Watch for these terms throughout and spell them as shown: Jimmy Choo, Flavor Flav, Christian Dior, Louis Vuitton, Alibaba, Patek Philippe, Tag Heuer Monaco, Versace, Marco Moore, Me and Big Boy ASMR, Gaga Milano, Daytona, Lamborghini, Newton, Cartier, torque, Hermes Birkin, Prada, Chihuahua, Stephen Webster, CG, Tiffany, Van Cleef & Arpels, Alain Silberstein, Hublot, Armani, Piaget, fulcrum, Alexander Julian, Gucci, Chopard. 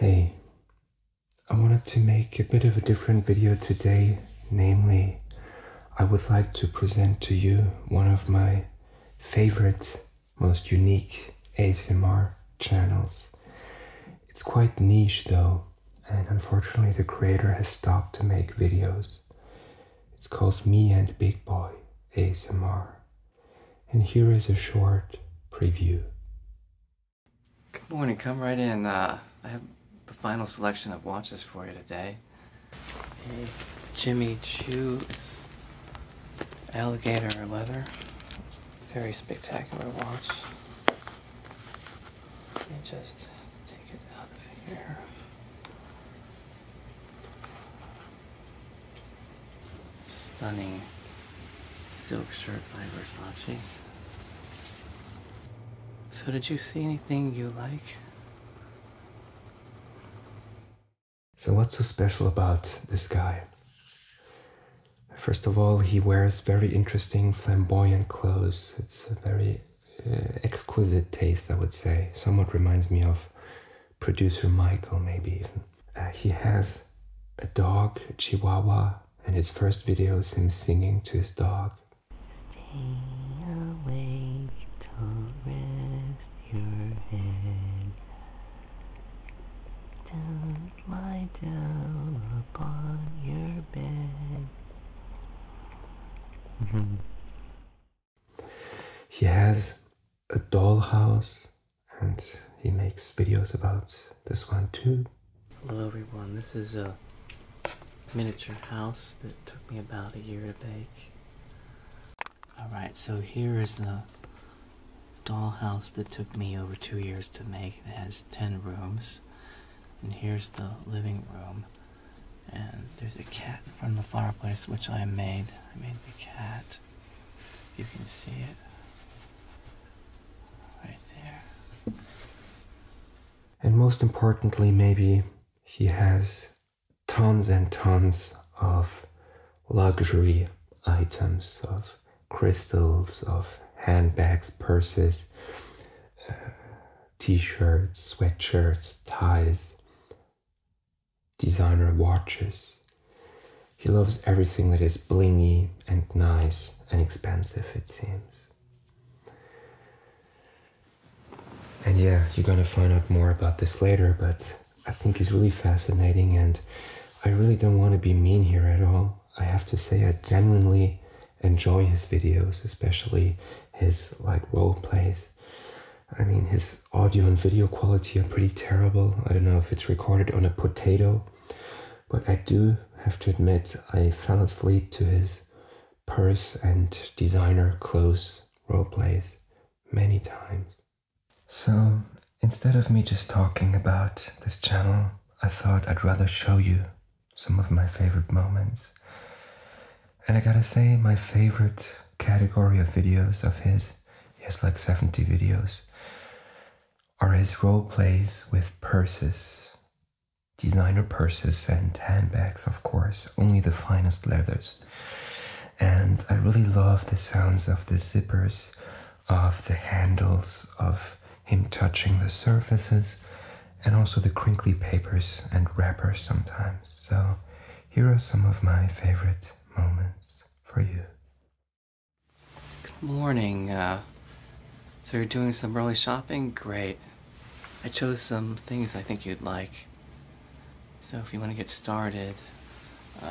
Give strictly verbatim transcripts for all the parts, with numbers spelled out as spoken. Hey, I wanted to make a bit of a different video today. Namely, I would like to present to you one of my favorite, most unique A S M R channels. It's quite niche though, and unfortunately the creator has stopped to make videos. It's called Me and Big Boy A S M R. And here is a short preview. Good morning, come right in. Uh, I have the final selection of watches for you today. Hey, Jimmy Choo, it's alligator leather. Very spectacular watch. Let me just take it out of here. Stunning silk shirt by Versace. So did you see anything you like? So what's so special about this guy? First of all, he wears very interesting flamboyant clothes. It's a very uh, exquisite taste, I would say. Somewhat reminds me of producer Michael, maybe even. Uh, he has a dog, a Chihuahua, and his first video is him singing to his dog. Stay awake to rest your head. Don't lie down upon your bed. He has a dollhouse, and he makes videos about this one too. Hello everyone, this is a miniature house that took me about a year to bake. Alright, so here is the dollhouse that took me over two years to make. It has ten rooms. And here's the living room. And there's a cat in front of the fireplace, which I made. I made the cat. You can see it. Right there. And most importantly, maybe, he has tons and tons of luxury items, of crystals, of handbags, purses, uh, t-shirts, sweatshirts, ties, designer watches. He loves everything that is blingy and nice and expensive, it seems. And yeah, you're gonna find out more about this later, but I think he's really fascinating, and I really don't want to be mean here at all. I have to say I genuinely enjoy his videos, especially his like role plays. I mean, his audio and video quality are pretty terrible. I don't know if it's recorded on a potato, but I do have to admit I fell asleep to his purse and designer clothes role plays many times. So instead of me just talking about this channel, I thought I'd rather show you some of my favorite moments. And I gotta say, my favorite category of videos of his, he has like seventy videos, are his role plays with purses, designer purses and handbags, of course, only the finest leathers. And I really love the sounds of the zippers, of the handles, of him touching the surfaces, and also the crinkly papers and wrappers sometimes. So here are some of my favorite moments for you. Good morning. Uh, so you're doing some early shopping? Great. I chose some things I think you'd like. So if you want to get started, uh,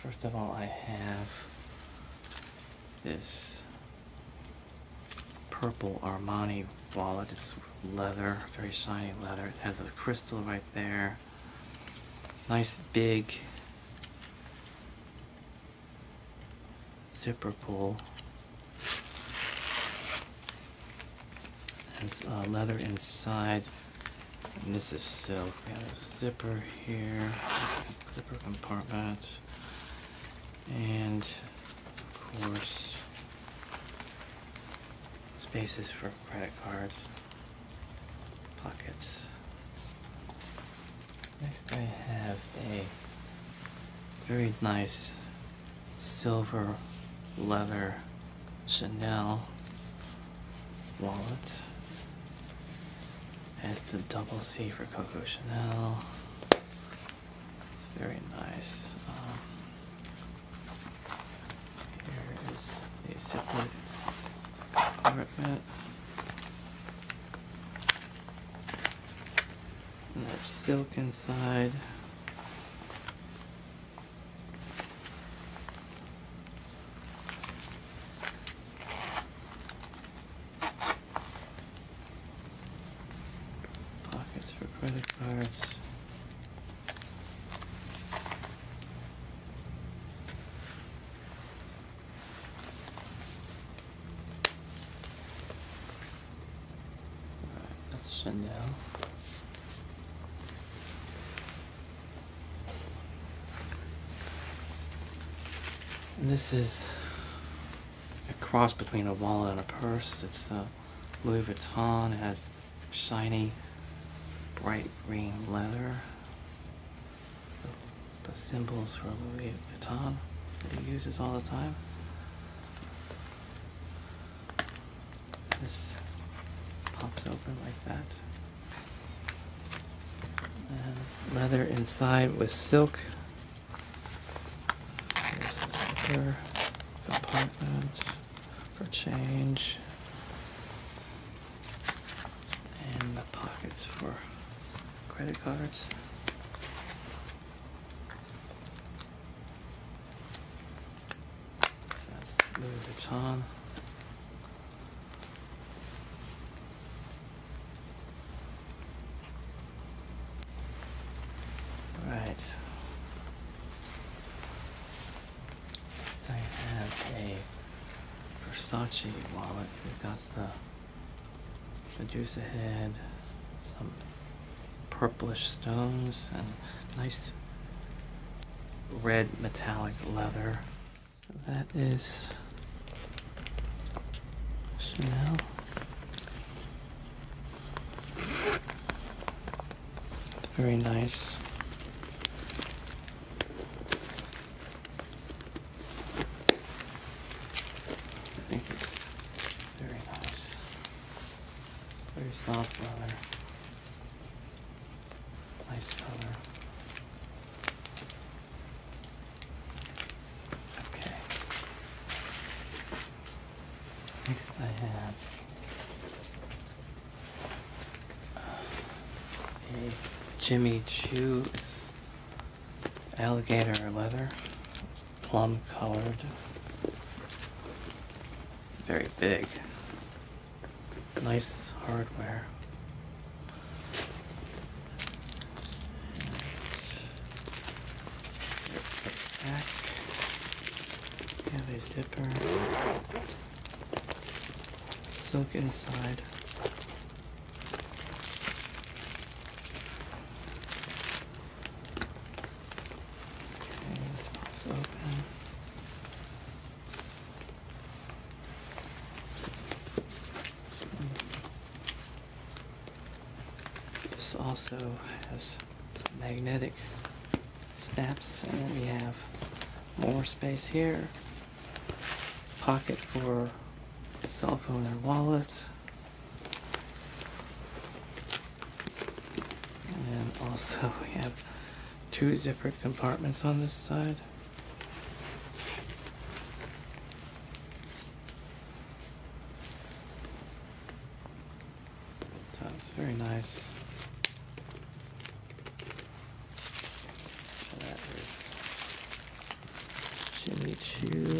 first of all, I have this purple Armani wallet. It's leather, very shiny leather. It has a crystal right there. Nice big zipper pull. There's uh, leather inside. And this is silk. We have a zipper here, zipper compartment. And of course, spaces for credit cards, pockets. Next I have a very nice silver leather Chanel wallet. Has the double C for Coco Chanel. It's very nice. Um, here is a separate compartment. And that's silk inside. Chanel. And this is a cross between a wallet and a purse. It's uh, Louis Vuitton. It has shiny, bright green leather. The, the symbols for Louis Vuitton that he uses all the time. This pops open like that. And leather inside with silk. Here's another compartment for change. And the pockets for credit cards. So that's Louis Vuitton. Versace wallet. We've got the Medusa head, some purplish stones, and nice red metallic leather. So that is Chanel. It's very nice. Soft leather, nice color. Okay. Next, I have uh, a Jimmy Choo. It's alligator leather. It's plum colored. It's very big. Nice hardware. Back. We have a zipper. Silk inside. Okay, this one's open. Also has some magnetic snaps, and then we have more space here. Pocket for cell phone and wallet, and also we have two zippered compartments on this side. That's very nice. Jimmy Choo.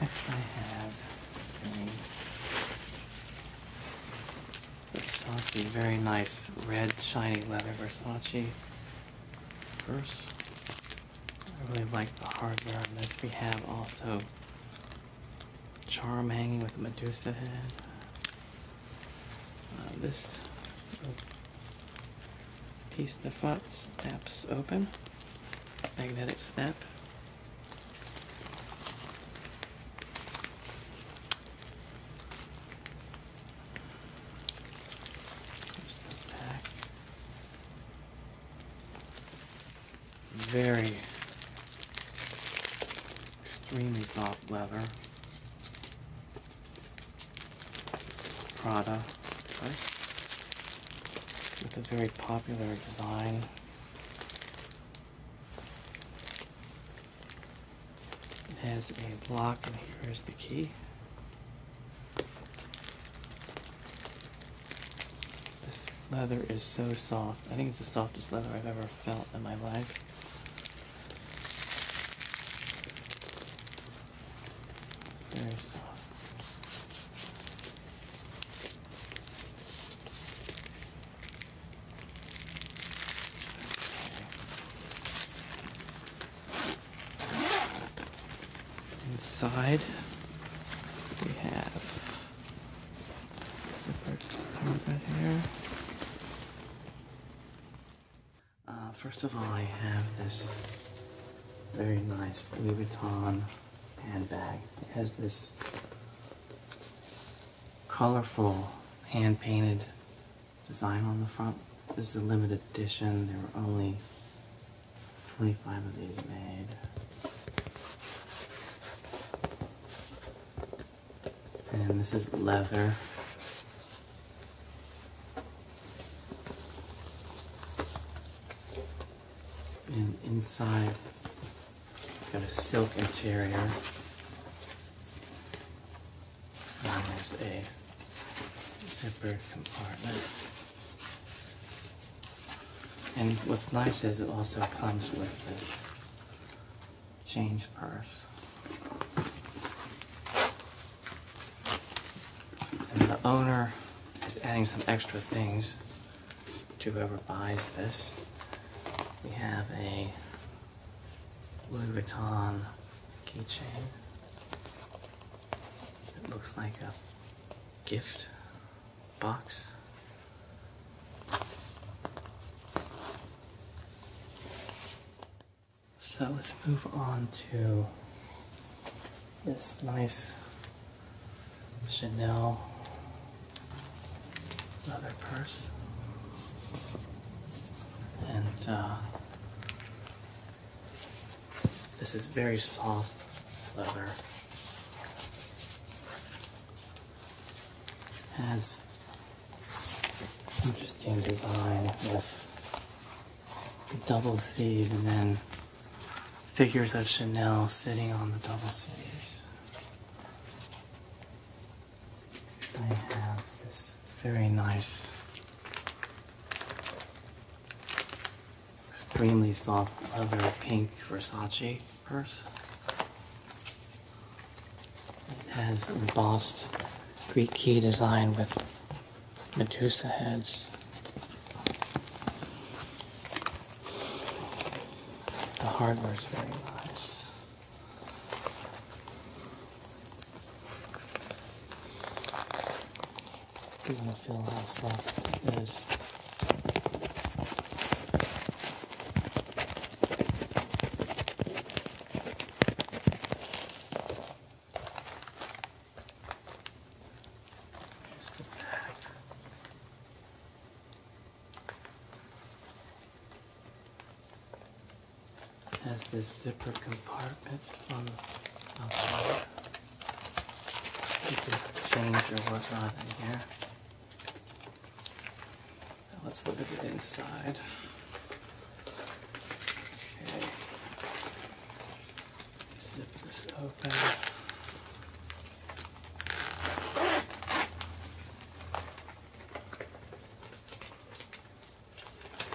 Next I have very nice red shiny leather Versace purse. I really like the hardware on this. We have also charm hanging with a Medusa head. Uh, this piece in the front snaps open, magnetic snap. very extremely soft leather. Prada, with a very popular design. It has a lock, and here's the key. This leather is so soft. I think it's the softest leather I've ever felt in my life. Very soft. Inside, we have zipper carpet here. Uh, first of all, I have this very nice Louis Vuitton handbag. It has this colorful hand-painted design on the front. This is a limited edition. There were only twenty-five of these made. And this is leather. And inside, it's got a silk interior. And there's a zippered compartment. And what's nice is it also comes with this change purse. The owner is adding some extra things to whoever buys this. We have a Louis Vuitton keychain. It looks like a gift box. So let's move on to this nice Chanel leather purse, and uh, this is very soft leather. It has interesting design with double C's and then figures of Chanel sitting on the double C's. I have this very nice, extremely soft leather pink Versace purse. It has embossed Greek key design with Medusa heads. The hardware is very nice. You want to feel how soft it is. Here's the back. It has this zipper compartment on the outside. You can change your whatnot in here. Let's look at the inside. Okay. Zip this open.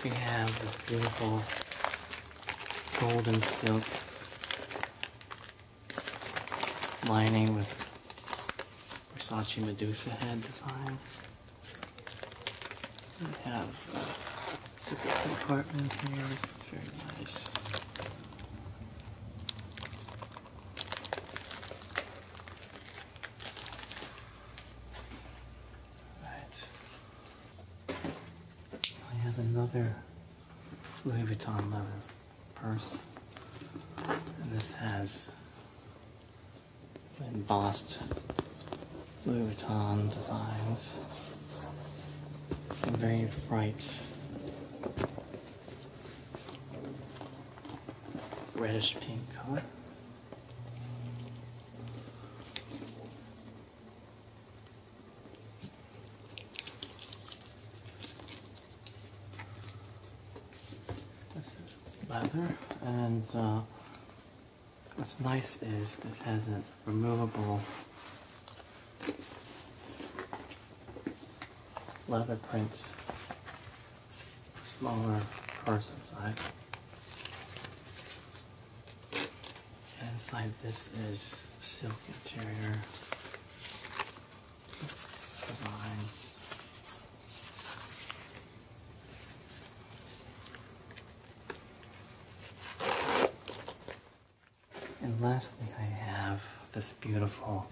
We have this beautiful golden silk lining with Versace Medusa head designs. We have a zipper compartment here, it's very nice. Right. I have another Louis Vuitton leather purse, and this has embossed Louis Vuitton designs. Some very bright reddish pink color. This is leather, and uh, what's nice is this has a removable leather print, smaller purse inside. And inside this is silk interior designs. And lastly, I have this beautiful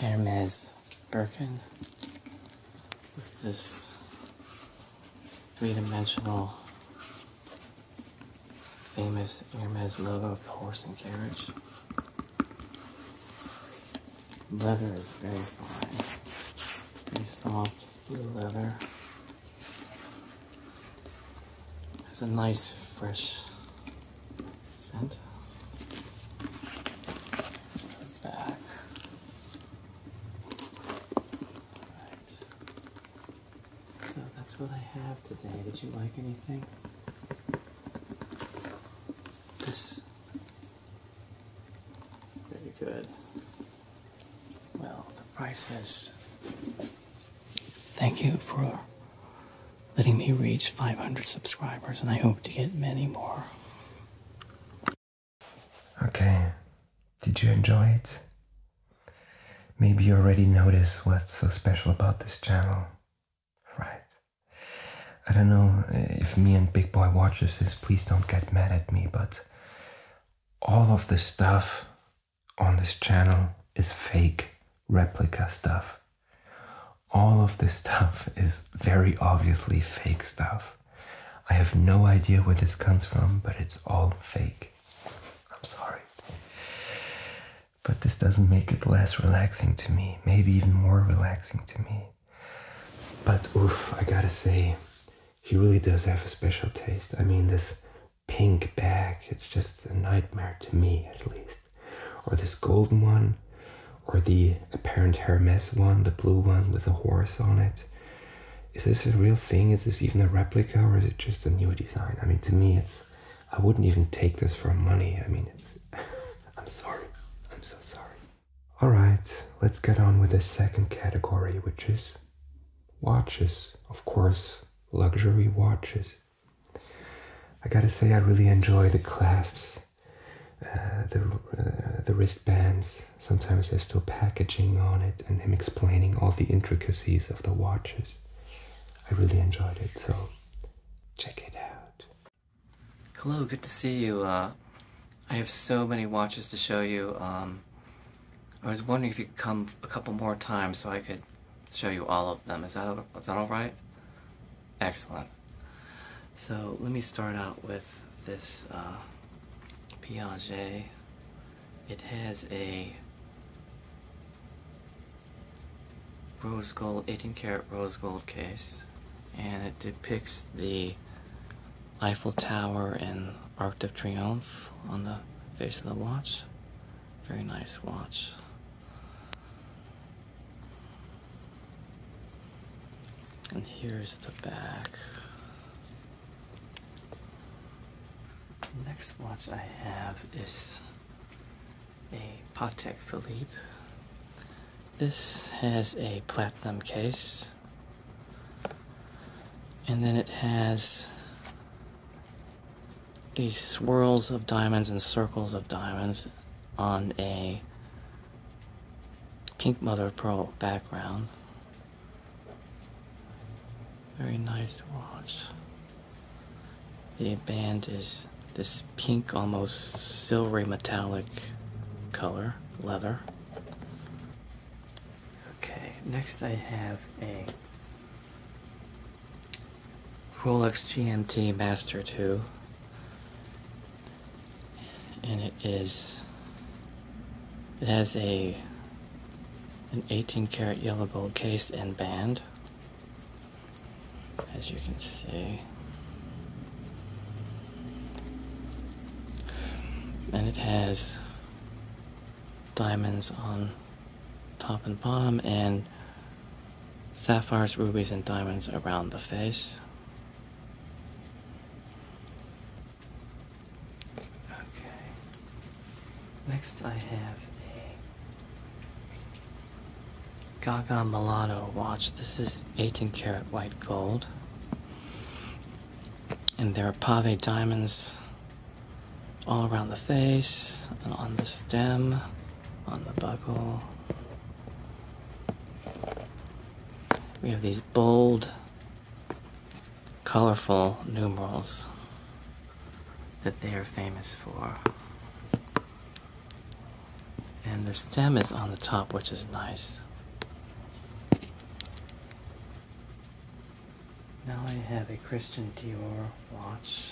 Hermes Birkin with this three-dimensional famous Hermes logo of the horse and carriage. Leather is very fine, very soft blue leather. Has a nice fresh scent. Today, did you like anything? This very good. Well, the price is. Thank you for letting me reach five hundred subscribers, and I hope to get many more. Okay, did you enjoy it? Maybe you already noticed what's so special about this channel. I don't know if Me and Big Boy watches this, please don't get mad at me, but all of the stuff on this channel is fake replica stuff. All of this stuff is very obviously fake stuff. I have no idea where this comes from, but it's all fake. I'm sorry. But this doesn't make it less relaxing to me, maybe even more relaxing to me. But oof, I gotta say, he really does have a special taste. I mean, this pink bag, it's just a nightmare to me, at least. Or this golden one, or the apparent Hermes one, the blue one with the horse on it. Is this a real thing? Is this even a replica, or is it just a new design? I mean, to me, it's, I wouldn't even take this for money. I mean, it's, I'm sorry, I'm so sorry. All right, let's get on with the second category, which is watches, of course. Luxury watches. I gotta say, I really enjoy the clasps, uh, the, uh, the wristbands. Sometimes there's still packaging on it, and him explaining all the intricacies of the watches. I really enjoyed it, so check it out. Hello, good to see you. Uh, I have so many watches to show you. Um, I was wondering if you could come a couple more times so I could show you all of them. Is that, is that all right? Excellent. So let me start out with this uh, Piaget. It has a rose gold, eighteen karat rose gold case, and it depicts the Eiffel Tower and Arc de Triomphe on the face of the watch. Very nice watch. And here's the back. The next watch I have is a Patek Philippe. This has a platinum case. And then it has these swirls of diamonds and circles of diamonds on a pink mother of pearl background. Very nice watch. The band is this pink, almost silvery metallic color, leather. Okay, next I have a Rolex G M T Master two. And it is, it has a, an eighteen karat yellow gold case and band, as you can see. It has diamonds on top and bottom and sapphires, rubies, and diamonds around the face. Okay. Next I have a Gaga Milano watch. This is eighteen karat white gold. And there are pave diamonds all around the face, and on the stem, on the buckle. We have these bold, colorful numerals that they are famous for. And the stem is on the top, which is nice. Now I have a Christian Dior watch.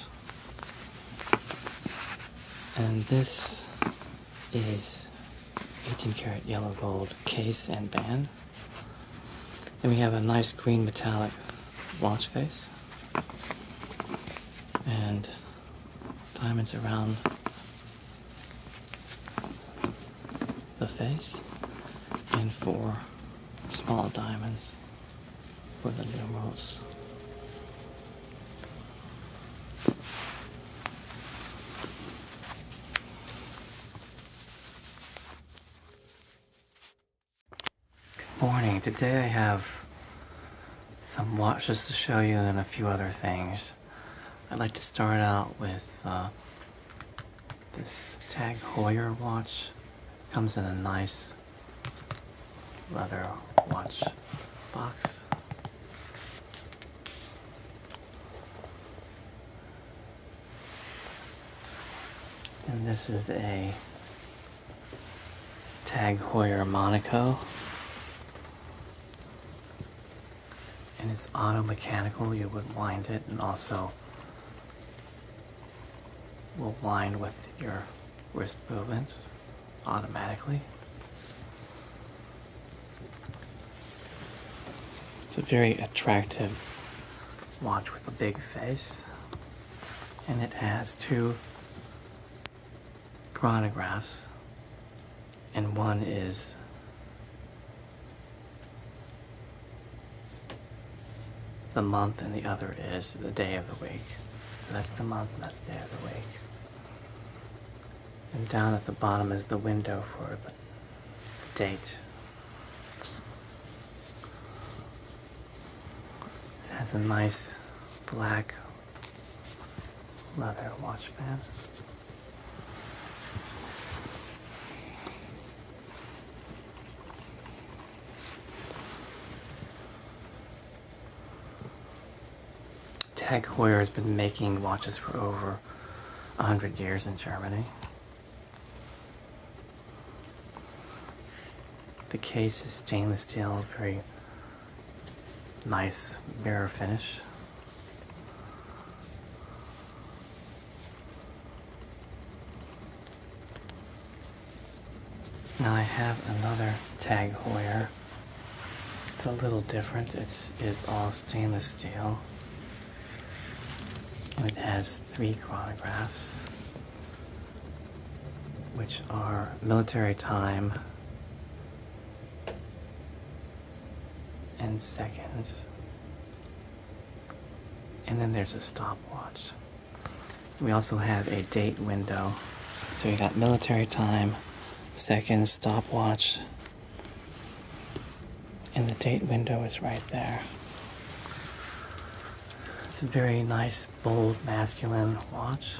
And this is eighteen karat yellow gold case and band. And we have a nice green metallic watch face. And diamonds around the face. And four small diamonds for the numerals. Morning. Today I have some watches to show you and a few other things. I'd like to start out with uh, this Tag Heuer watch. It comes in a nice leather watch box. And this is a Tag Heuer Monaco. And it's auto-mechanical, you would wind it, and also will wind with your wrist movements automatically. It's a very attractive watch with a big face, and it has two chronographs, and one is the month and the other is the day of the week. And that's the month and that's the day of the week. And down at the bottom is the window for the date. This has a nice black leather watch band. Tag Heuer has been making watches for over a hundred years in Germany. The case is stainless steel, very nice mirror finish. Now I have another Tag Heuer. It's a little different. It is all stainless steel. It has three chronographs, which are military time and seconds, and then there's a stopwatch. We also have a date window, so you got military time, seconds, stopwatch, and the date window is right there. Very nice, bold, masculine watch.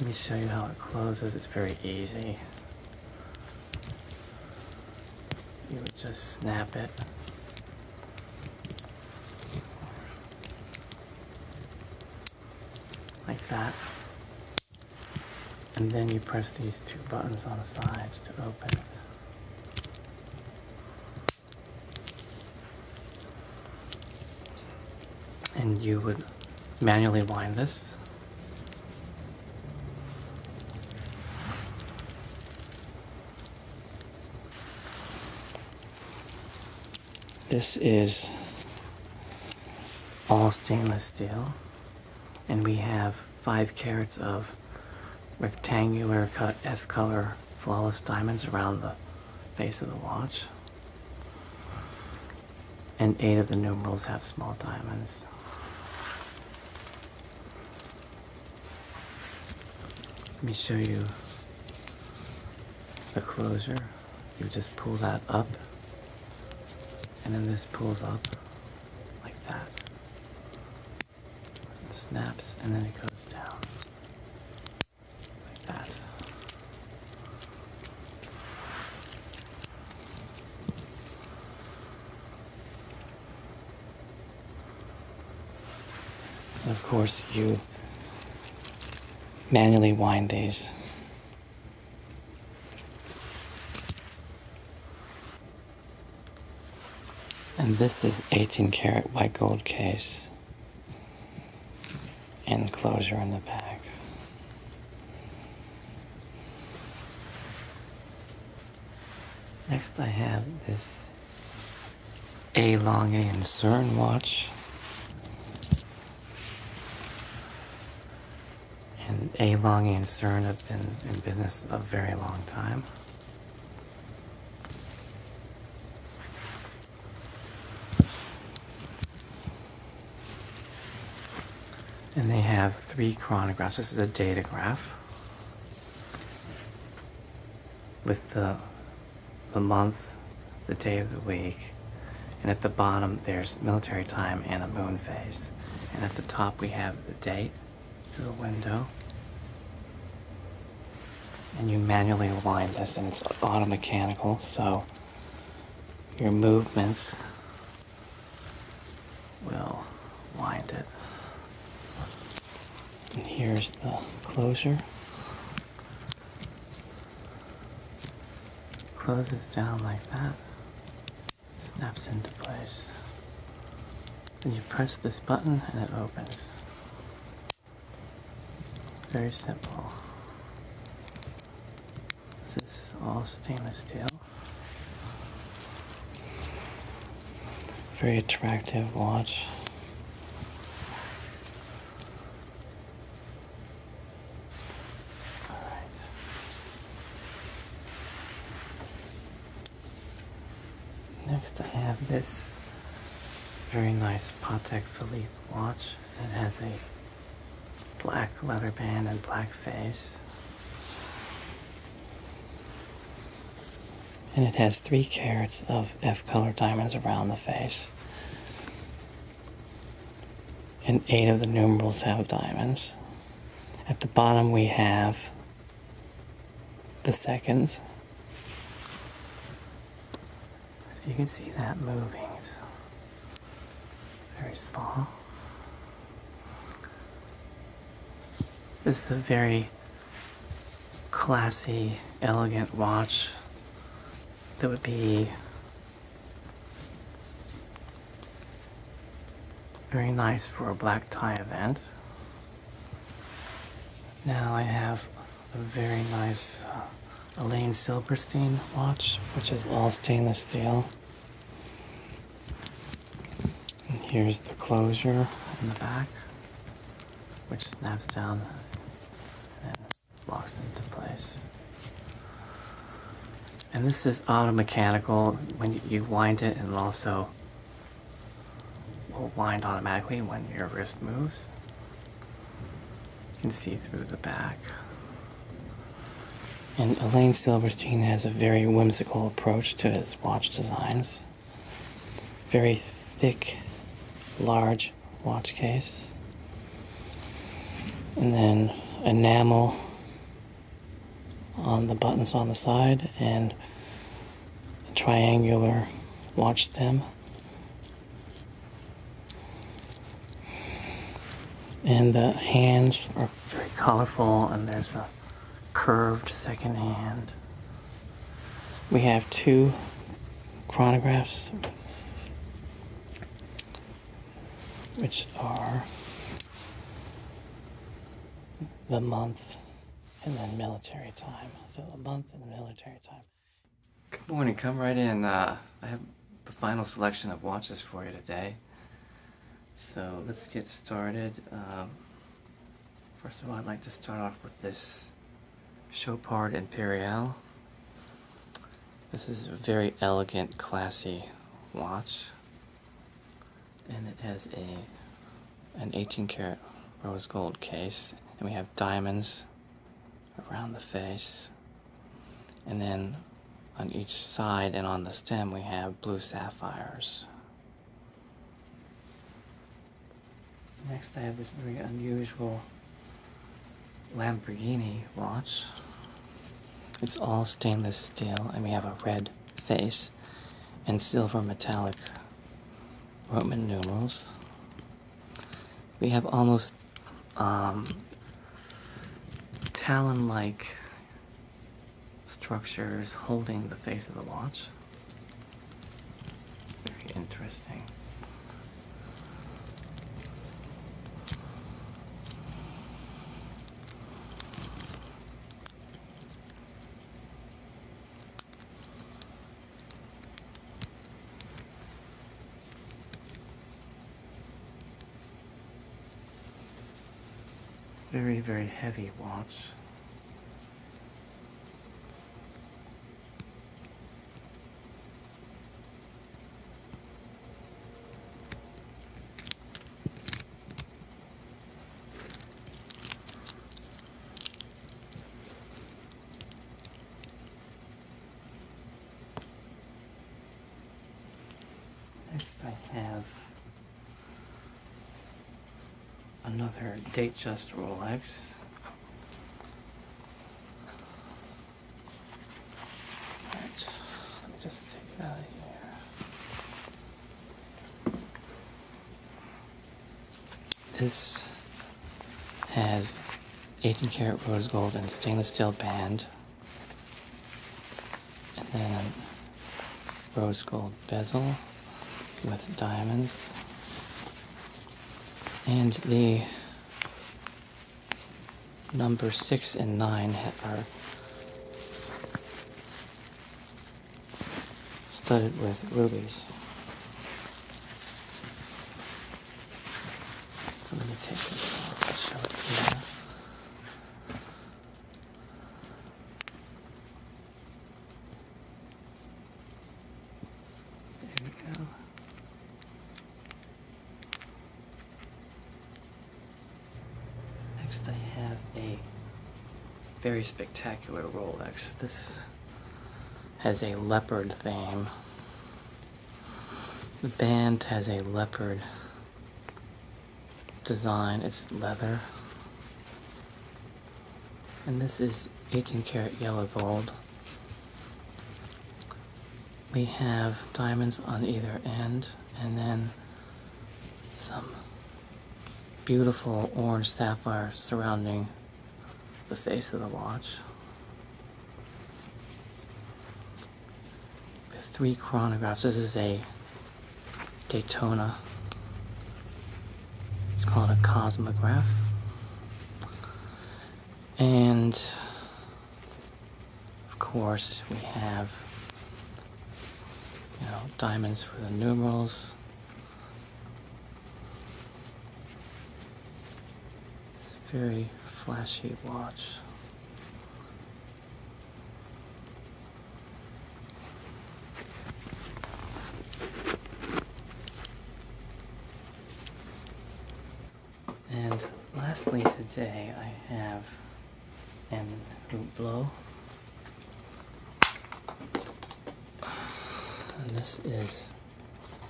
Let me show you how it closes. It's very easy. You would just snap it. Like that. And then you press these two buttons on the sides to open. And you would manually wind this. This is all stainless steel, and we have five carats of rectangular cut F color flawless diamonds around the face of the watch. And eight of the numerals have small diamonds. Let me show you the closure. You just pull that up, and then this pulls up like that. It snaps, and then it goes down like that. And of course, you manually wind these. And this is eighteen karat white gold case and closure in the back. Next I have this A. Longines and Cern watch. And A. Longines and Cern have been in business a very long time. And they have three chronographs. This is a datagraph with the, the month, the day of the week, and at the bottom there's military time and a moon phase. And at the top we have the date through a window. And you manually align this, and it's auto-mechanical, so your movements will wind it. And here's the closure. Closes down like that. Snaps into place. And you press this button and it opens. Very simple. This is all stainless steel. Very attractive watch. Next I have this very nice Patek Philippe watch. It has a black leather band and black face. And it has three carats of F color diamonds around the face. And eight of the numerals have diamonds. At the bottom we have the seconds. You can see that moving, it's very small. This is a very classy, elegant watch that would be very nice for a black tie event. Now I have a very nice uh, Alain Silberstein watch, which is all stainless steel. And here's the closure in the back, which snaps down and locks into place. And this is auto-mechanical. When you wind it, and also will wind automatically when your wrist moves. You can see through the back. And Alain Silberstein has a very whimsical approach to his watch designs. Very thick, large watch case. And then enamel on the buttons on the side and a triangular watch stem. And the hands are very colorful, and there's a curved second hand. We have two chronographs, which are the month and then military time. So the month and the military time. Good morning, come right in. Uh, I have the final selection of watches for you today. So let's get started. Um, first of all, I'd like to start off with this Chopard Imperial. This is a very elegant, classy watch, and it has a an eighteen karat rose gold case, and we have diamonds around the face, and then on each side and on the stem we have blue sapphires. Next I have this very unusual Lamborghini watch. It's all stainless steel, and we have a red face and silver metallic Roman numerals. We have almost um, talon-like structures holding the face of the watch. Very interesting. Very, very heavy watch. Next I have another Datejust Rolex. All right, let me just take it out of here. This has eighteen karat rose gold and stainless steel band, and then rose gold bezel with diamonds. And the number six and nine are studded with rubies. So let me take this off and show it here. Very spectacular Rolex. This has a leopard theme. The band has a leopard design. It's leather. And this is eighteen karat yellow gold. We have diamonds on either end, and then some beautiful orange sapphire surrounding the face of the watch. We have three chronographs. This is a Daytona. It's called a cosmograph. And of course we have, you know, diamonds for the numerals. It's very flashy watch. And lastly today I have an Hublot, and this is a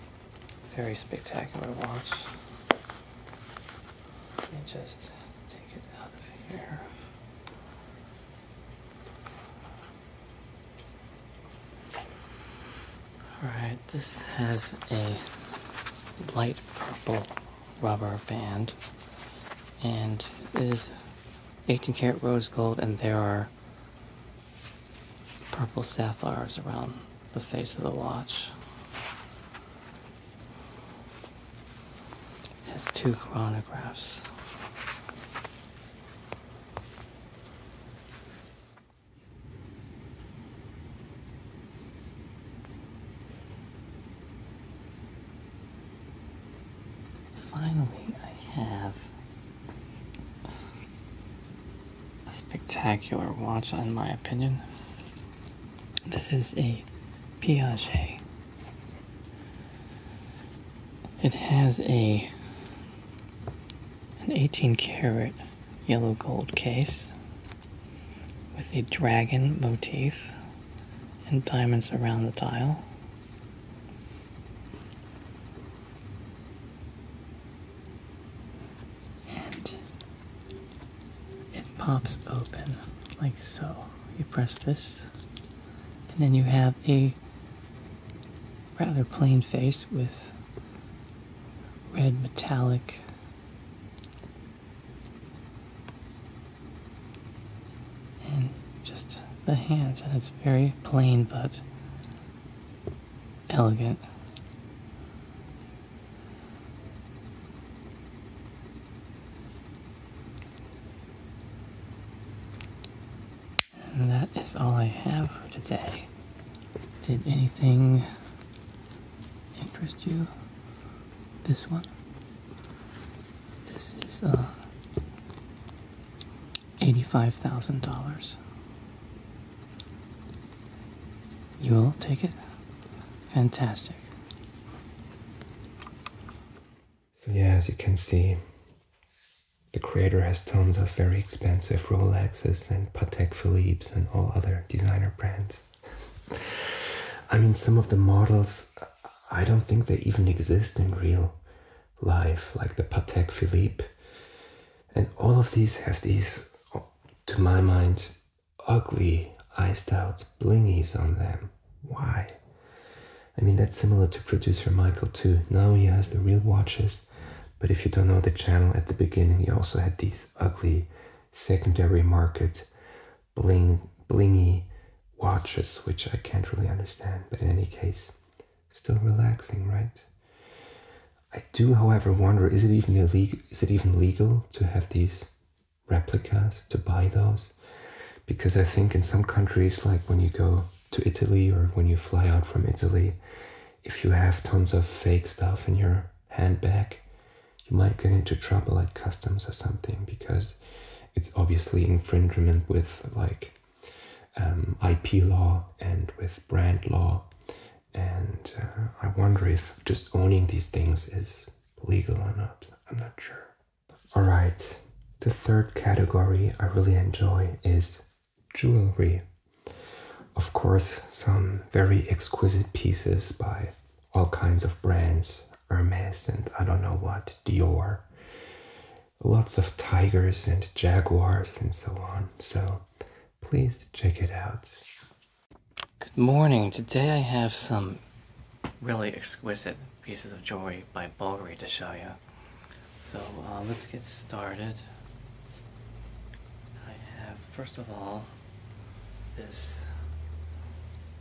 very spectacular watch. Let me just take it out of here. Alright, this has a light purple rubber band, and it is eighteen karat rose gold, and there are purple sapphires around the face of the watch. It has two chronographs. spectacular watch in my opinion. This is a Piaget. It has a an eighteen karat yellow gold case with a dragon motif and diamonds around the dial. And it pops open like so. You press this, and then you have a rather plain face with red metallic and just the hands, and it's very plain but elegant. And that is all I have for today. Did anything interest you? This one. This is uh, eighty-five thousand dollars. You will take it? Fantastic. So yeah, as you can see, the creator has tons of very expensive Rolexes and Patek Philippe's and all other designer brands. I mean, some of the models, I don't think they even exist in real life, like the Patek Philippe, and all of these have these, to my mind, ugly, iced out blingies on them. Why? I mean, that's similar to producer Michael too. Now he has the real watches, but if you don't know the channel, at the beginning he also had these ugly secondary market bling blingy watches, which I can't really understand, but in any case, still relaxing, right? I do, however, wonder, is it even illegal? Is it even legal to have these replicas, to buy those? Because I think in some countries, like when you go to Italy or when you fly out from Italy, if you have tons of fake stuff in your handbag, you might get into trouble at customs or something, because it's obviously infringement with like um, I P law and with brand law. And uh, I wonder if just owning these things is legal or not. I'm not sure. All right, the third category I really enjoy is jewelry. Of course, some very exquisite pieces by all kinds of brands, Hermes and I don't know what, Dior. Lots of tigers and jaguars and so on. So please check it out. Good morning. Today I have some really exquisite pieces of jewelry by Bulgari to show you. So uh, let's get started. I have, first of all, this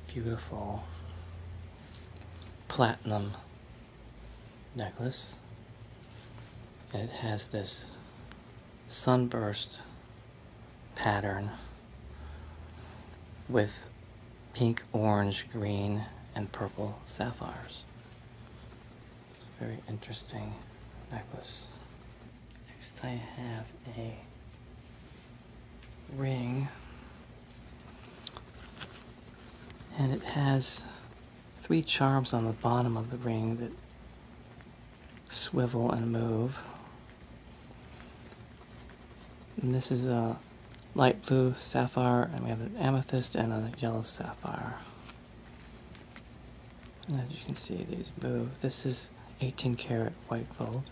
beautiful platinum necklace. It has this sunburst pattern with pink, orange, green, and purple sapphires. It's a very interesting necklace. Next I have a ring, and it has three charms on the bottom of the ring that swivel and move. And this is a light blue sapphire, and we have an amethyst and a yellow sapphire. And as you can see, these move. This is eighteen karat white gold.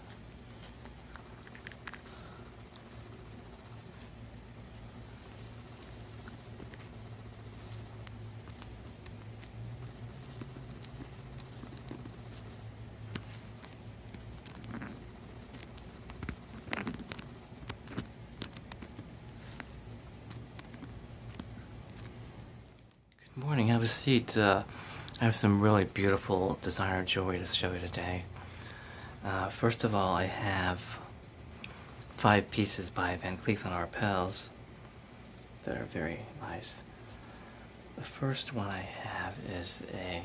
Seat, uh, I have some really beautiful designer jewelry to show you today. Uh, first of all, I have five pieces by Van Cleef and Arpels that are very nice. The first one I have is a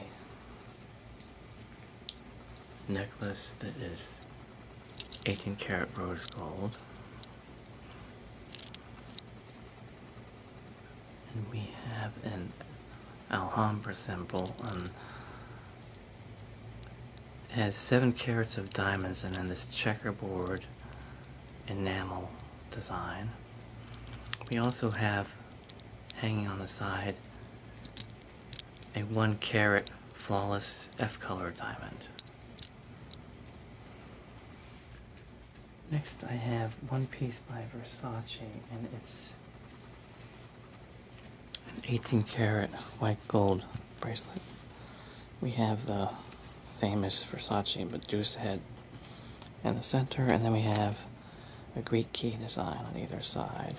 necklace that is eighteen karat rose gold. we have an Alhambra symbol, and it has seven carats of diamonds, and then this checkerboard enamel design. We also have hanging on the side a one carat flawless F-color diamond. Next I have one piece by Versace, and it's an eighteen karat white gold bracelet. We have the famous Versace Medusa head in the center, and then we have a Greek key design on either side.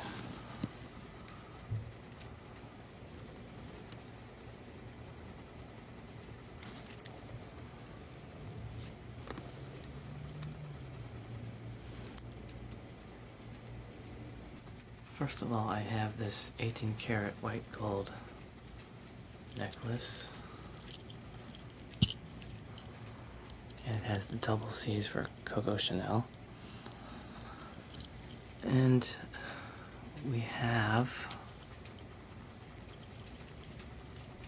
First of all, I have this eighteen karat white gold necklace, and it has the double C's for Coco Chanel. And we have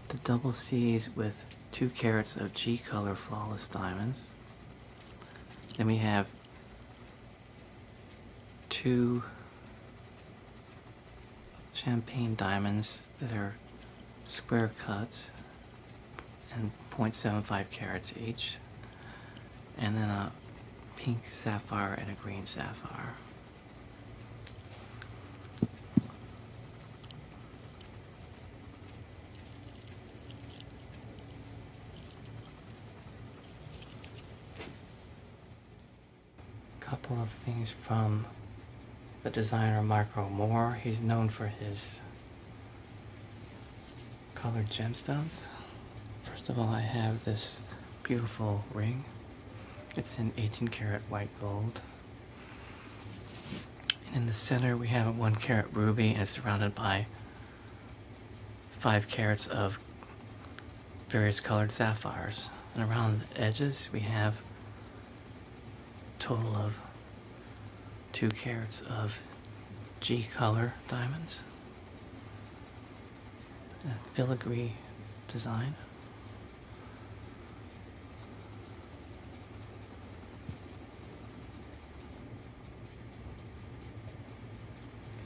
the double C's with two carats of G-color flawless diamonds. Then we have two champagne diamonds that are square cut and point seven five carats each, and then a pink sapphire and a green sapphire. Couple of things from the designer Marco Moore. He's known for his colored gemstones. First of all, I have this beautiful ring. It's in eighteen karat white gold. And in the center we have a one karat ruby, and it's surrounded by five carats of various colored sapphires. And around the edges we have a total of two carats of G color diamonds, a filigree design.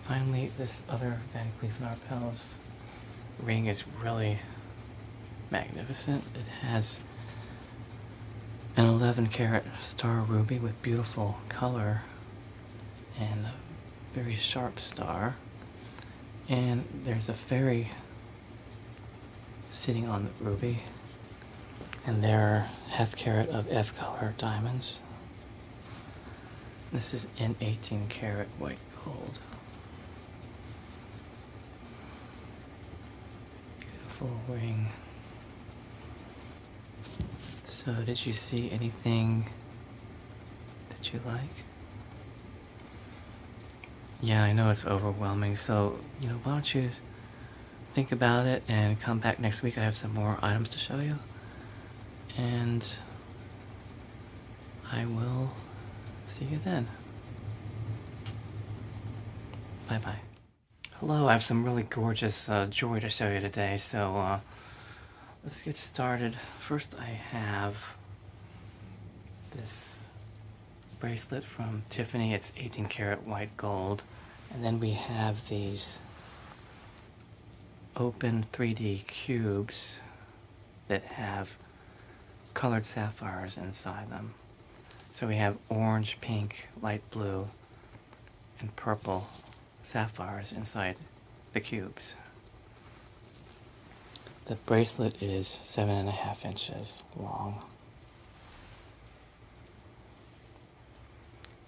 Finally, this other Van Cleef and Arpels ring is really magnificent. It has an eleven karat star ruby with beautiful color and a very sharp star, and there's a fairy sitting on the ruby, and there are half carat of F color diamonds. This is in eighteen karat white gold. Beautiful ring. So did you see anything that you like? Yeah, I know it's overwhelming, so, you know, why don't you think about it and come back next week. I have some more items to show you, and I will see you then. Bye-bye. Hello, I have some really gorgeous uh, jewelry to show you today, so uh, let's get started. First, I have this bracelet from Tiffany. It's eighteen karat white gold, and then we have these open three D cubes that have colored sapphires inside them. So we have orange, pink, light blue, and purple sapphires inside the cubes. The bracelet is seven and a half inches long.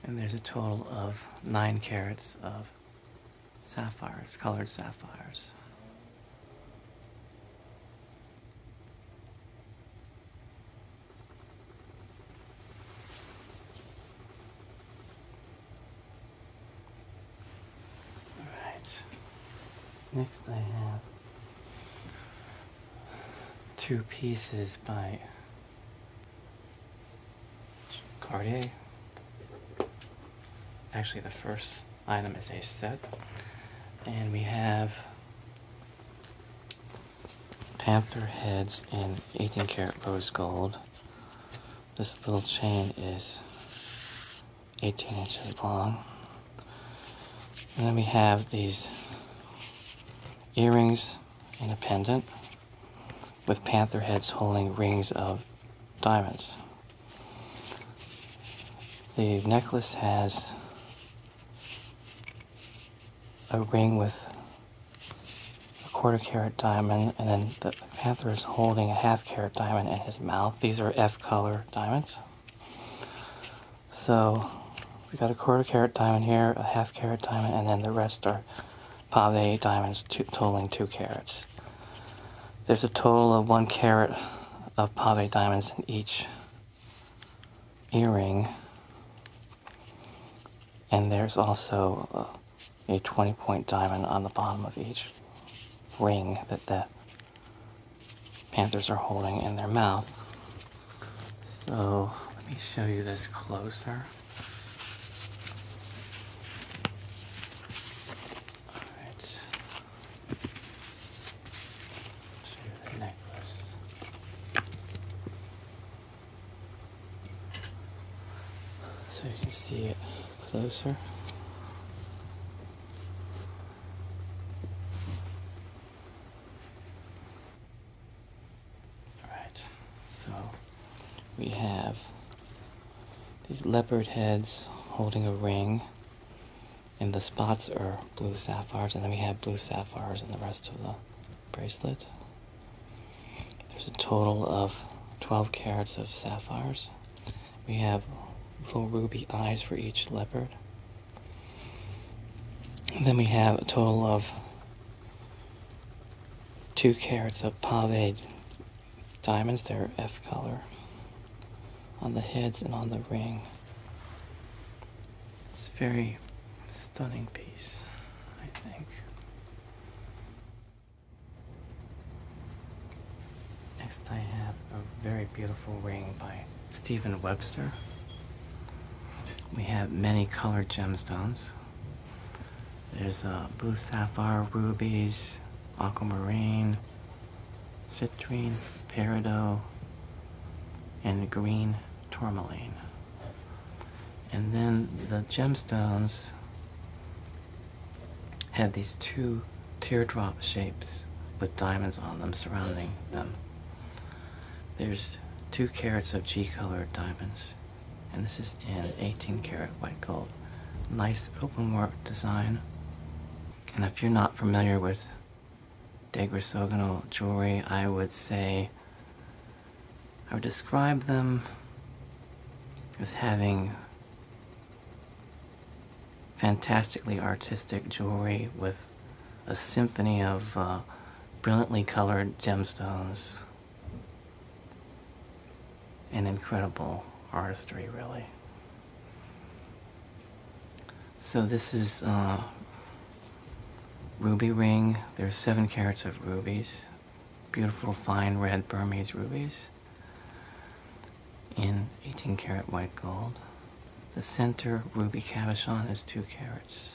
And there's a total of nine carats of sapphires, colored sapphires. All right. Next I have two pieces by Cartier. Actually, the first item is a set, and we have panther heads in eighteen karat rose gold. This little chain is eighteen inches long. And then we have these earrings and a pendant with panther heads holding rings of diamonds. The necklace has a ring with a quarter carat diamond, and then the panther is holding a half carat diamond in his mouth. These are F color diamonds. So we got a quarter carat diamond here, a half carat diamond, and then the rest are Piaget diamonds two, totaling two carats. There's a total of one carat of Piaget diamonds in each earring, and there's also a twenty point diamond on the bottom of each ring that the panthers are holding in their mouth. So let me show you this closer. See it closer. Alright, so we have these leopard heads holding a ring, and the spots are blue sapphires, and then we have blue sapphires in the rest of the bracelet. There's a total of twelve carats of sapphires. We have little ruby eyes for each leopard. And then we have a total of two carats of Piaget diamonds, they're F color, on the heads and on the ring. It's a very stunning piece, I think. Next I have a very beautiful ring by Stephen Webster. We have many colored gemstones. There's uh, blue sapphire, rubies, aquamarine, citrine, peridot, and green tourmaline. And then the gemstones have these two teardrop shapes with diamonds on them surrounding them. There's two carats of G-colored diamonds, and this is in eighteen karat white gold. Nice openwork design. And if you're not familiar with degresogonal jewelry, I would say, I would describe them as having fantastically artistic jewelry with a symphony of uh, brilliantly colored gemstones and incredible artistry, really. So this is uh, ruby ring. There's seven carats of rubies, beautiful fine red Burmese rubies in eighteen karat white gold. The center ruby cabochon is two carats.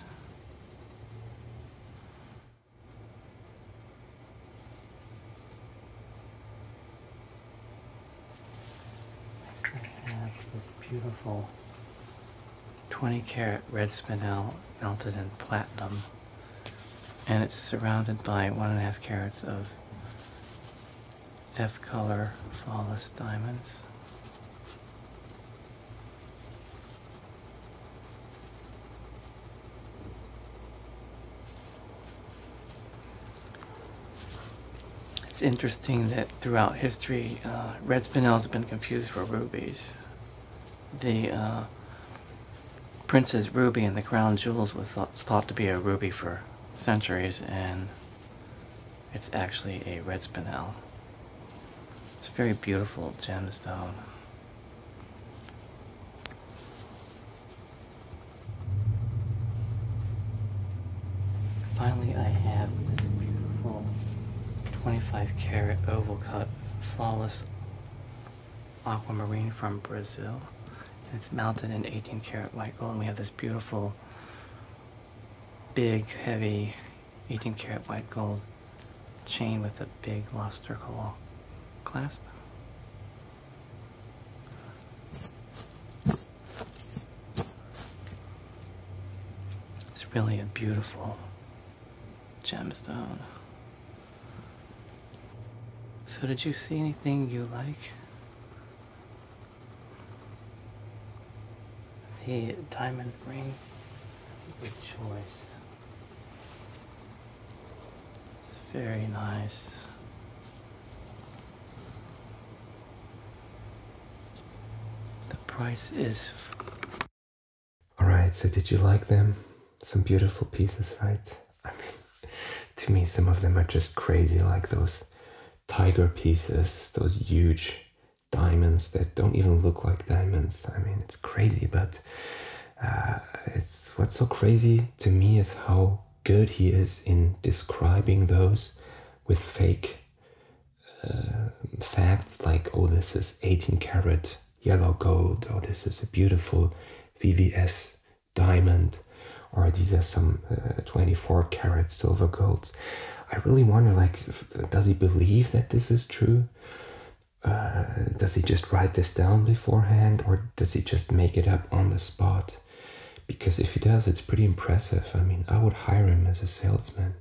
This beautiful twenty karat red spinel melted in platinum, and it's surrounded by one and a half carats of F color flawless diamonds. It's interesting that throughout history uh, red spinels have been confused for rubies. The uh, Prince's ruby and the crown jewels was th thought to be a ruby for centuries, and it's actually a red spinel. It's a very beautiful gemstone. Finally, I have this beautiful twenty-five karat oval cut flawless aquamarine from Brazil. It's mounted in eighteen karat white gold, and we have this beautiful, big, heavy eighteen karat white gold chain with a big lusterful clasp. It's really a beautiful gemstone. So did you see anything you like? The diamond ring, that's a good choice. It's very nice. The price is... Alright, so did you like them? Some beautiful pieces, right? I mean, to me some of them are just crazy, like those tiger pieces, those huge diamonds that don't even look like diamonds. I mean, it's crazy, but uh, it's what's so crazy to me is how good he is in describing those with fake uh, facts, like, oh, this is eighteen karat yellow gold, or this is a beautiful V V S diamond, or these are some uh, twenty-four karat silver golds. I really wonder, like, does he believe that this is true? Uh, does he just write this down beforehand, or does he just make it up on the spot? Because if he does, it's pretty impressive. I mean, I would hire him as a salesman.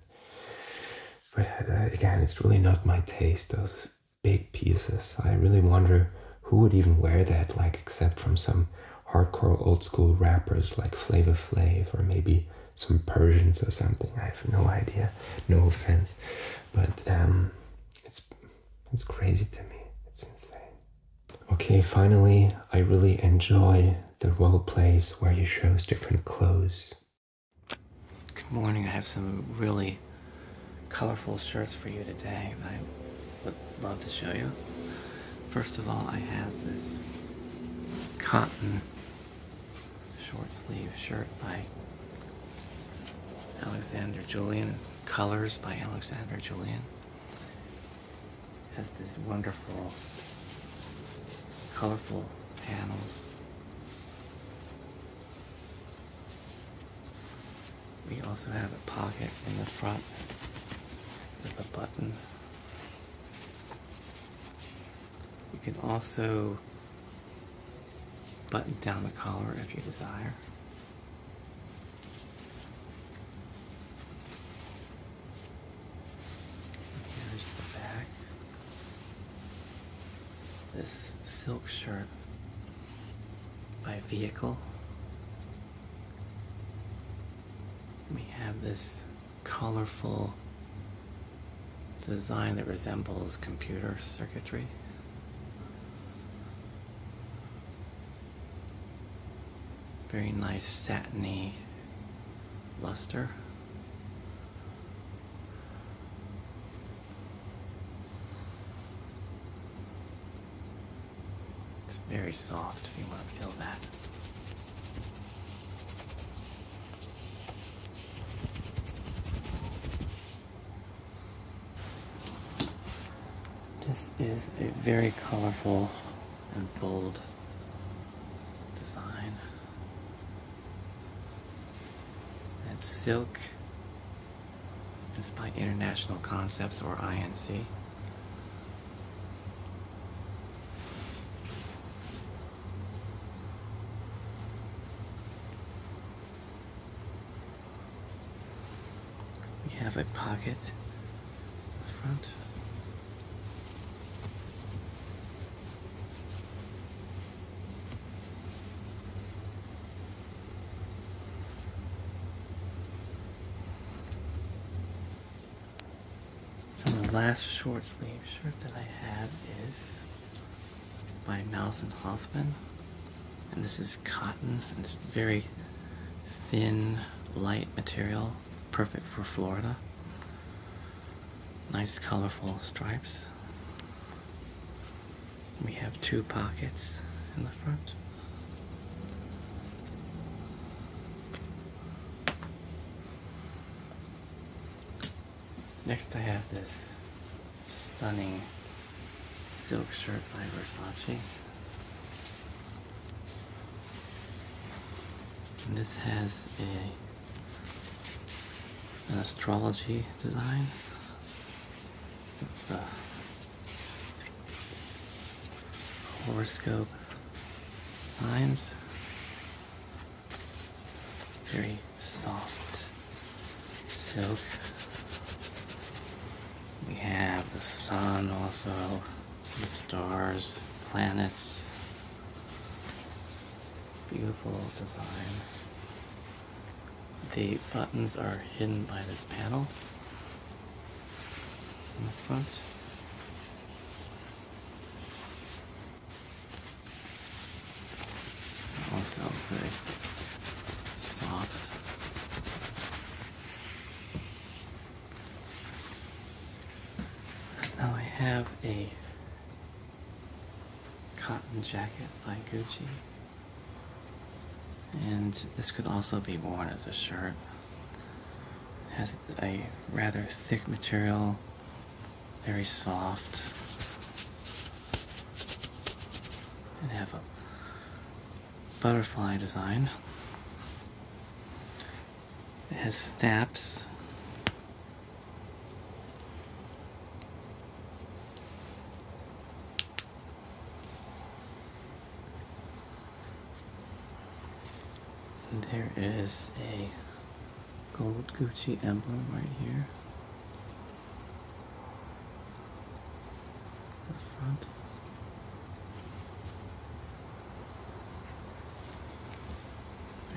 But uh, again, it's really not my taste, those big pieces. I really wonder who would even wear that, like, except from some hardcore old school rappers like Flavor Flav, or maybe some Persians or something. I have no idea, no offense. But um, it's, it's crazy to me. It's insane. Okay, finally, I really enjoy the role plays where he shows different clothes. Good morning. I have some really colorful shirts for you today that I would love to show you. First of all, I have this cotton short sleeve shirt by Alexander Julian, colors by Alexander Julian. Has this wonderful, colorful panels. We also have a pocket in the front with a button. You can also button down the collar if you desire. Here's the back. This silk shirt by Vehicle. We have this colorful design that resembles computer circuitry. Very nice satiny luster. Very soft if you want to feel that. This is a very colorful and bold design. That's silk. It's by International Concepts, or I N C. Have a pocket in the front. And the last short sleeve shirt that I have is by Nelson Hoffman, and this is cotton, and it's very thin, light material. Perfect for Florida. Nice colorful stripes. We have two pockets in the front. Next I have this stunning silk shirt by Versace. And this has a an astrology design. the horoscope signs. Very soft silk. We have the sun also, the stars, planets. Beautiful design. The buttons are hidden by this panel in the front. Also very soft. Now I have a cotton jacket by Gucci. And this could also be worn as a shirt. It has a rather thick material, very soft, and have a butterfly design. It has snaps. There is a gold Gucci emblem right here. The front.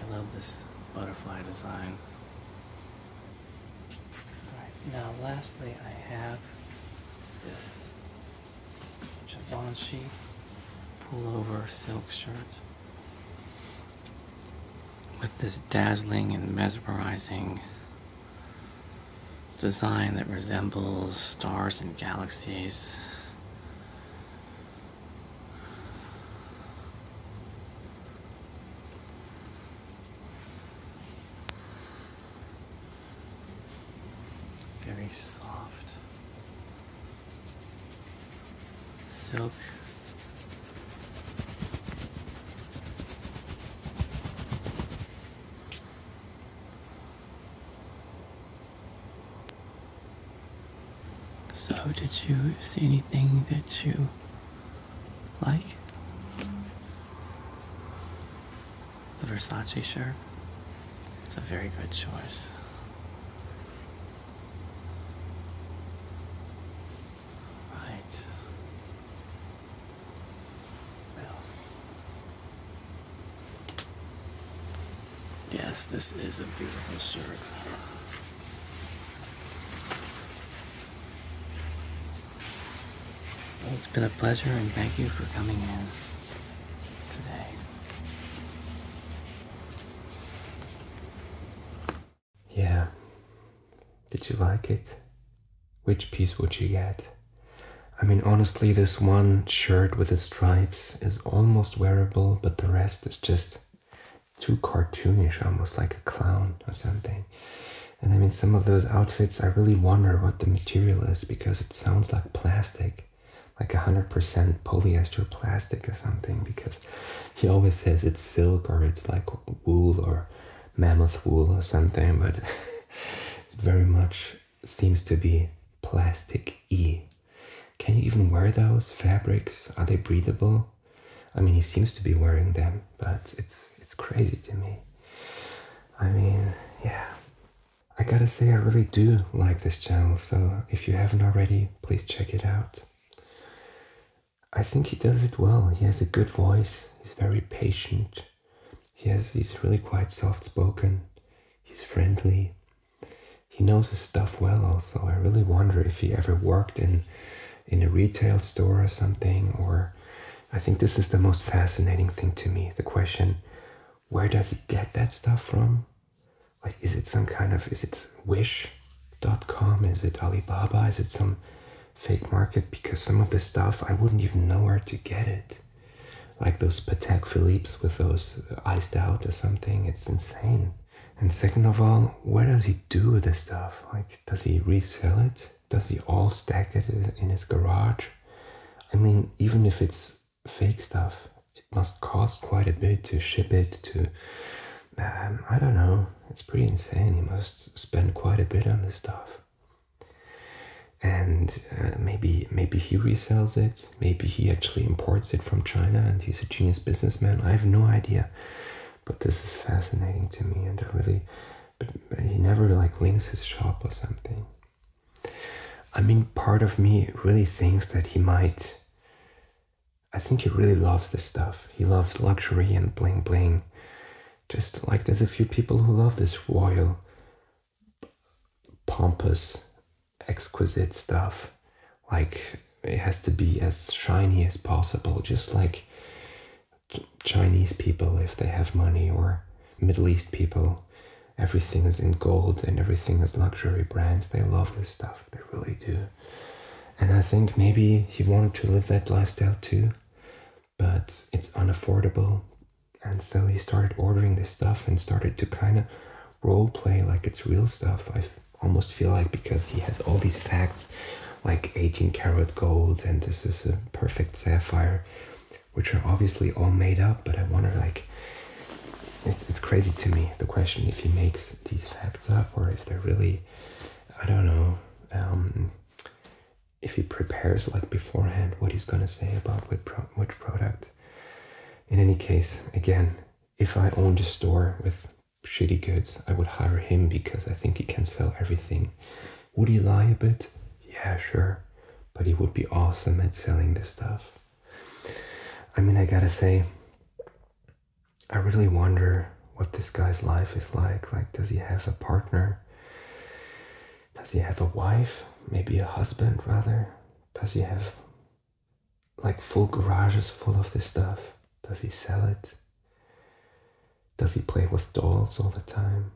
I love this butterfly design. Alright, now lastly I have this Givenchy pullover silk shirt, with this dazzling and mesmerizing design that resembles stars and galaxies. Very soft silk. So, did you see anything that you like? The Versace shirt? It's a very good choice. Right. Well. Yes, this is a beautiful shirt. It's been a pleasure, and thank you for coming in today. Yeah. Did you like it? Which piece would you get? I mean, honestly, this one shirt with the stripes is almost wearable, but the rest is just too cartoonish, almost like a clown or something. And I mean, some of those outfits, I really wonder what the material is, because it sounds like plastic. Like one hundred percent polyester plastic or something, because he always says it's silk or it's like wool or mammoth wool or something, but it very much seems to be plastic-y. Can you even wear those fabrics? Are they breathable? I mean, he seems to be wearing them, but it's, it's crazy to me. I mean, yeah. I gotta say, I really do like this channel, so if you haven't already, please check it out. I think he does it well. He has a good voice. He's very patient. He has, he's really quite soft-spoken. He's friendly. He knows his stuff well also. I really wonder if he ever worked in, in a retail store or something. Or I think this is the most fascinating thing to me. The question, where does he get that stuff from? Like, is it some kind of, is it wish dot com? Is it Alibaba? Is it some fake market? Because some of the stuff I wouldn't even know where to get it, like those Patek Philippe's with those iced out or something. It's insane. And second of all, where does he do this stuff? Like, does he resell it? Does he all stack it in his garage? I mean, even if it's fake stuff, it must cost quite a bit to ship it to um, I don't know. It's pretty insane. He must spend quite a bit on this stuff. and uh, maybe maybe he resells it, maybe he actually imports it from China and he's a genius businessman. I have no idea, but this is fascinating to me, and I really, but he never like links his shop or something. I mean, part of me really thinks that he might, I think he really loves this stuff. He loves luxury and bling bling. Just like there's a few people who love this royal, pompous, exquisite stuff. Like it has to be as shiny as possible, just like Chinese people if they have money, or Middle East people. Everything is in gold and everything is luxury brands. They love this stuff, they really do. And I think maybe he wanted to live that lifestyle too, but it's unaffordable. And so he started ordering this stuff and started to kind of role play like it's real stuff. I almost feel like, because he has all these facts, like eighteen karat gold and this is a perfect sapphire, which are obviously all made up, but I wonder, like, It's, it's crazy to me, the question, if he makes these facts up or if they're really, I don't know, um, if he prepares like beforehand what he's going to say about which, pro which product. In any case, again, if I owned a store with shitty goods, I would hire him because I think he can sell everything. Would he lie a bit? Yeah, sure. But he would be awesome at selling this stuff. I mean, I gotta say, I really wonder what this guy's life is like. Like, does he have a partner? Does he have a wife? Maybe a husband, rather? Does he have, like, full garages full of this stuff? Does he sell it? Does he play with dolls all the time?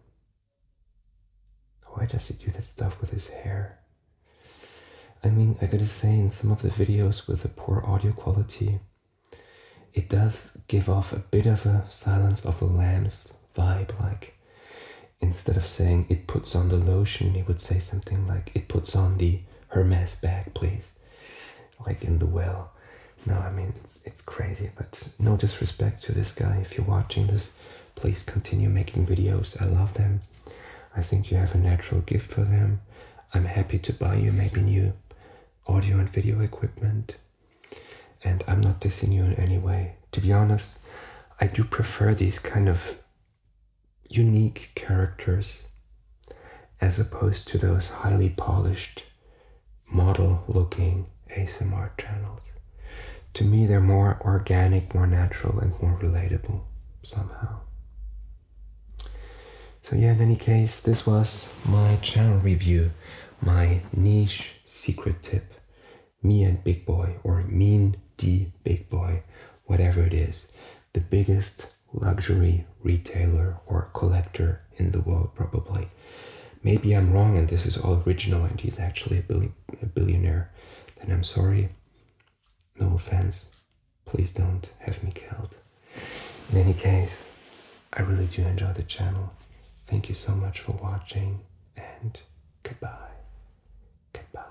Why does he do that stuff with his hair? I mean, I gotta say, in some of the videos with the poor audio quality, it does give off a bit of a Silence of the Lambs vibe. Like, instead of saying it puts on the lotion, he would say something like it puts on the Hermes bag, please, like in The Well. No, I mean, it's, it's crazy, but no disrespect to this guy. If you're watching this, please continue making videos. I love them. I think you have a natural gift for them. I'm happy to buy you maybe new audio and video equipment. And I'm not dissing you in any way. To be honest, I do prefer these kind of unique characters as opposed to those highly polished, model-looking A S M R channels. To me, they're more organic, more natural, and more relatable somehow. So yeah, in any case, this was my channel review, my niche secret tip, Me and Big Boy, or Mean D Big Boy, whatever it is, the biggest luxury retailer or collector in the world, probably. Maybe I'm wrong and this is all original and he's actually a, bill a billionaire. Then I'm sorry, no offense, please don't have me killed. In any case, I really do enjoy the channel. Thank you so much for watching, and goodbye, goodbye.